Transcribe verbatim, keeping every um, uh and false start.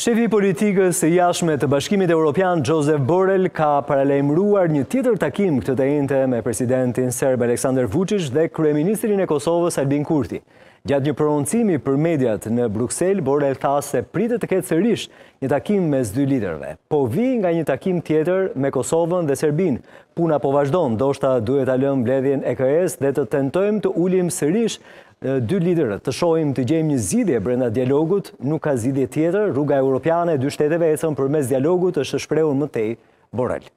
Shefi I politikës së jashtme të Bashkimit Evropian Joseph Borrell ka paralajmëruar një tjetër takim këtë të njëjtë me presidentin serb Aleksandar Vučić dhe kryeministrin e Kosovës Albin Kurti. Gjatë një prononcimi për mediat në Bruxelles, Borrell tha se pritet të ketë sërish një takim mes dy liderëve. Po vi nga një takim tjetër me Kosovën dhe Serbinë. Puna po vazhdon, ndoshta duhet ta lëmë mbledhjen e K E S dhe të tentojmë të ulim sërish dy liderët, të shohim të gjejmë një zgjidhje brenda dialogut, nuk ka zgjidhje tjetër, rruga europiane e dy shteteve ecën përmes dialogut, është shprehur më tej Borrell.